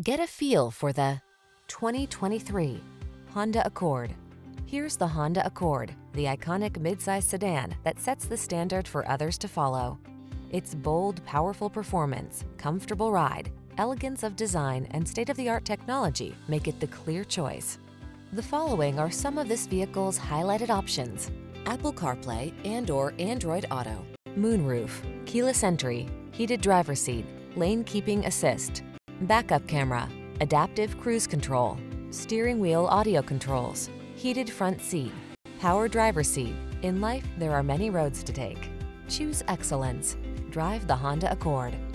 Get a feel for the 2023 Honda Accord. Here's the Honda Accord, the iconic midsize sedan that sets the standard for others to follow. Its bold, powerful performance, comfortable ride, elegance of design, and state-of-the-art technology make it the clear choice. The following are some of this vehicle's highlighted options: Apple CarPlay and/or Android Auto, moonroof, keyless entry, heated driver's seat, lane keeping assist, backup camera, adaptive cruise control, steering wheel audio controls, heated front seat, power driver's seat. In life, there are many roads to take. Choose excellence. Drive the Honda Accord.